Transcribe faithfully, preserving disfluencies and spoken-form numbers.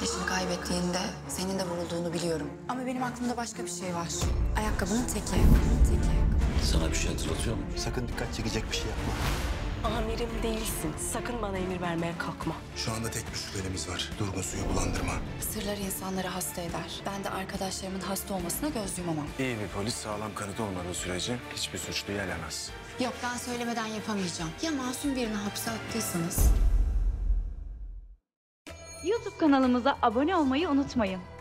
kardeşini kaybettiğinde senin de vurulduğunu biliyorum. Ama benim aklımda başka bir şey var. Ayakkabının teki. teki. Sana bir şey hatırlatıyor mu? Sakın dikkat çekecek bir şey yapma. Amirim değilsin. Sakın bana emir vermeye kalkma. Şu anda tek bir şüphelimiz var. Durgun suyu bulandırma. Sırlar insanları hasta eder. Ben de arkadaşlarımın hasta olmasına göz yumamam. İyi bir polis sağlam kanıt olmadığı sürece hiçbir suçluyu elemez. Yok, ben söylemeden yapamayacağım. Ya masum birini hapse attıysanız? YouTube kanalımıza abone olmayı unutmayın.